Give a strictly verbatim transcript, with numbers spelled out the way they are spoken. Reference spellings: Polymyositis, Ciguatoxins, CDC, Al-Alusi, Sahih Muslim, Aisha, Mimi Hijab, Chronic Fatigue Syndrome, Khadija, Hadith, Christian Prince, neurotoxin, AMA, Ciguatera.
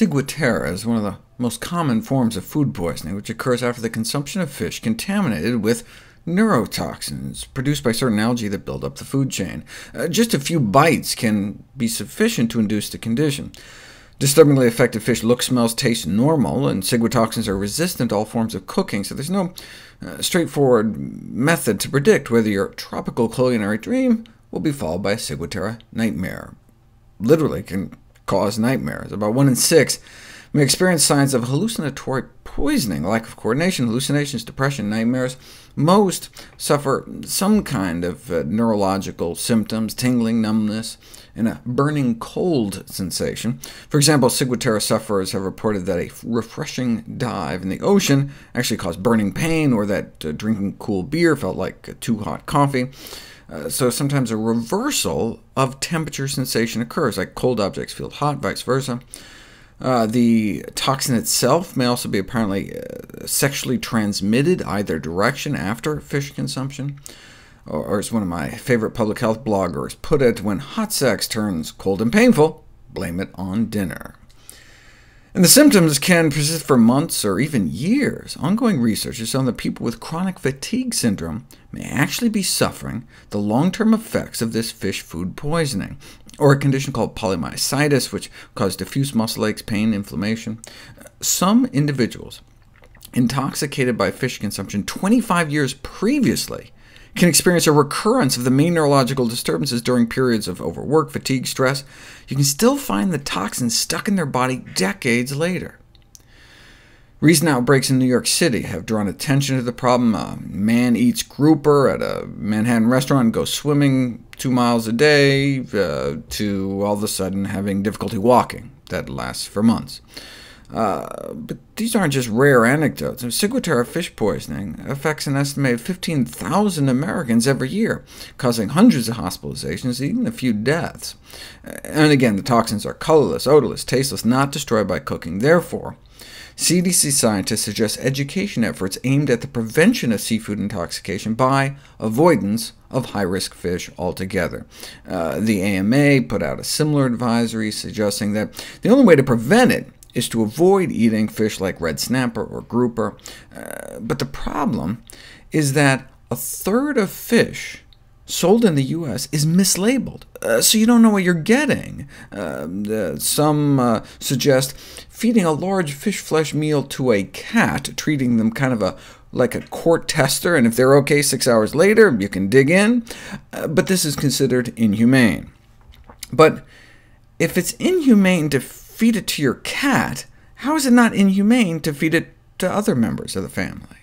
Ciguatera is one of the most common forms of food poisoning, which occurs after the consumption of fish contaminated with neurotoxins produced by certain algae that build up the food chain. Uh, just a few bites can be sufficient to induce the condition. Disturbingly affected fish look, smells, taste normal, and ciguatoxins are resistant to all forms of cooking, so there's no uh, straightforward method to predict whether your tropical culinary dream will be followed by a ciguatera nightmare. Literally can cause nightmares. About one in six may experience signs of hallucinatory poisoning, lack of coordination, hallucinations, depression, nightmares. Most suffer some kind of uh, neurological symptoms, tingling, numbness, and a burning cold sensation. For example, ciguatera sufferers have reported that a refreshing dive in the ocean actually caused burning pain, or that uh, drinking cool beer felt like uh, too hot coffee. Uh, so sometimes a reversal of temperature sensation occurs, like cold objects feel hot, vice versa. Uh, the toxin itself may also be apparently uh, sexually transmitted either direction after fish consumption. Or, or as one of my favorite public health bloggers put it, when hot sex turns cold and painful, blame it on dinner. And the symptoms can persist for months or even years. Ongoing research has shown that people with chronic fatigue syndrome may actually be suffering the long-term effects of this fish food poisoning, or a condition called polymyositis, which causes diffuse muscle aches, pain, inflammation. Some individuals intoxicated by fish consumption twenty-five years previously can experience a recurrence of the main neurological disturbances during periods of overwork, fatigue, stress. You can still find the toxins stuck in their body decades later. Recent outbreaks in New York City have drawn attention to the problem. A man eats grouper at a Manhattan restaurant and goes swimming two miles a day, uh, to all of a sudden having difficulty walking. That lasts for months. Uh, but these aren't just rare anecdotes. Ciguatera fish poisoning affects an estimated fifteen thousand Americans every year, causing hundreds of hospitalizations, even a few deaths. And again, the toxins are colorless, odorless, tasteless, not destroyed by cooking. Therefore, C D C scientists suggest education efforts aimed at the prevention of seafood intoxication by avoidance of high-risk fish altogether. Uh, the A M A put out a similar advisory suggesting that the only way to prevent it is to avoid eating fish like red snapper or grouper. Uh, but the problem is that a third of fish sold in the U S is mislabeled, uh, so you don't know what you're getting. Uh, uh, some uh, suggest feeding a large fish flesh meal to a cat, treating them kind of a like a court tester, and if they're okay six hours later, you can dig in. Uh, but this is considered inhumane. But if it's inhumane to feed it to your cat, how is it not inhumane to feed it to other members of the family?